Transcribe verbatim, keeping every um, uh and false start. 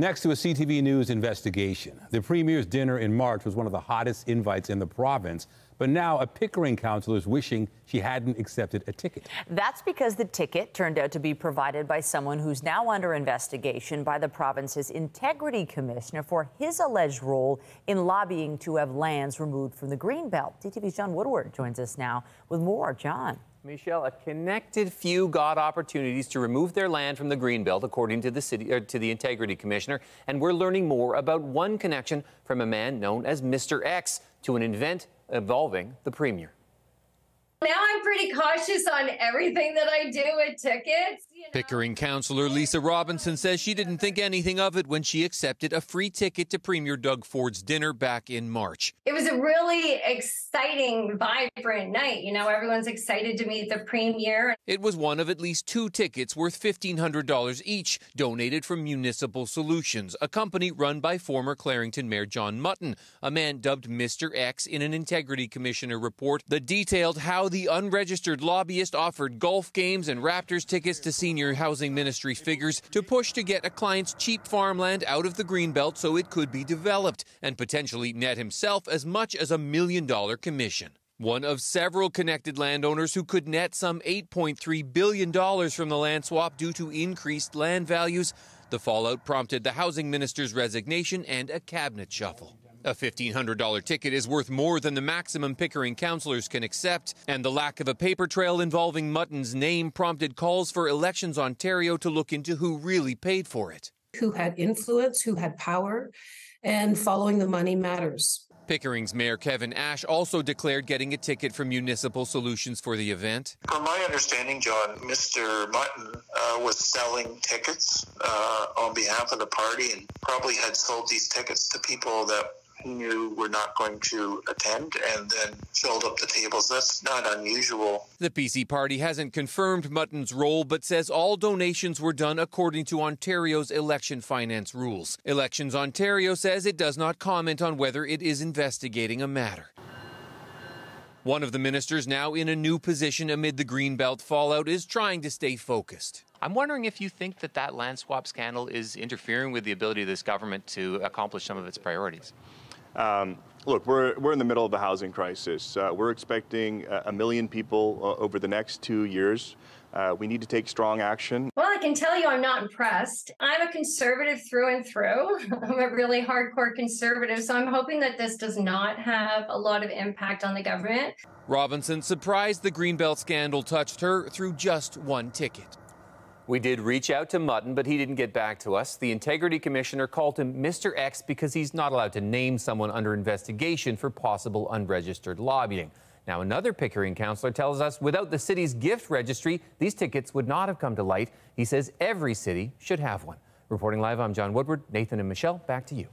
Next to a C T V News investigation. The Premier's dinner in March was one of the hottest invites in the province, but now a Pickering councillor is wishing she hadn't accepted a ticket. That's because the ticket turned out to be provided by someone who's now under investigation by the province's integrity commissioner for his alleged role in lobbying to have lands removed from the Greenbelt. C T V's John Woodward joins us now with more. John. Michelle, a connected few got opportunities to remove their land from the Greenbelt, according to the city or to the Integrity Commissioner, and we're learning more about one connection from a man known as Mister X to an event involving the Premier. Now I'm pretty cautious on everything that I do with tickets. You know? Pickering councillor Lisa Robinson says she didn't think anything of it when she accepted a free ticket to Premier Doug Ford's dinner back in March. It was a really exciting, vibrant night. You know, everyone's excited to meet the Premier. It was one of at least two tickets worth fifteen hundred dollars each, donated from Municipal Solutions, a company run by former Clarington Mayor John Mutton, a man dubbed Mister X in an Integrity Commissioner report that detailed how the unregistered lobbyist offered golf games and Raptors tickets to senior housing ministry figures to push to get a client's cheap farmland out of the Greenbelt so it could be developed and potentially net himself as much as a million dollar commission. One of several connected landowners who could net some eight point three billion dollars from the land swap due to increased land values. The fallout prompted the housing minister's resignation and a cabinet shuffle. A fifteen hundred dollar ticket is worth more than the maximum Pickering councillors can accept, and the lack of a paper trail involving Mutton's name prompted calls for Elections Ontario to look into who really paid for it. Who had influence, who had power, and following the money matters. Pickering's Mayor Kevin Ash also declared getting a ticket from Municipal Solutions for the event. From my understanding, John, Mister Mutton uh, was selling tickets uh, on behalf of the party and probably had sold these tickets to people that knew we're not going to attend and then filled up the tables. That's not unusual. The P C party hasn't confirmed Mutton's role, but says all donations were done according to Ontario's election finance rules. Elections Ontario says it does not comment on whether it is investigating a matter. One of the ministers, now in a new position amid the Greenbelt fallout, is trying to stay focused. I'm wondering if you think that that land swap scandal is interfering with the ability of this government to accomplish some of its priorities. Um, look, we're, we're in the middle of a housing crisis. Uh, we're expecting uh, a million people uh, over the next two years. Uh, we need to take strong action. Well, I can tell you I'm not impressed. I'm a conservative through and through. I'm a really hardcore conservative, so I'm hoping that this does not have a lot of impact on the government. Robinson surprised the Greenbelt scandal touched her through just one ticket. We did reach out to Mutton, but he didn't get back to us. The Integrity Commissioner called him Mister X because he's not allowed to name someone under investigation for possible unregistered lobbying. Now, another Pickering councillor tells us without the city's gift registry, these tickets would not have come to light. He says every city should have one. Reporting live, I'm John Woodward. Nathan and Michelle, back to you.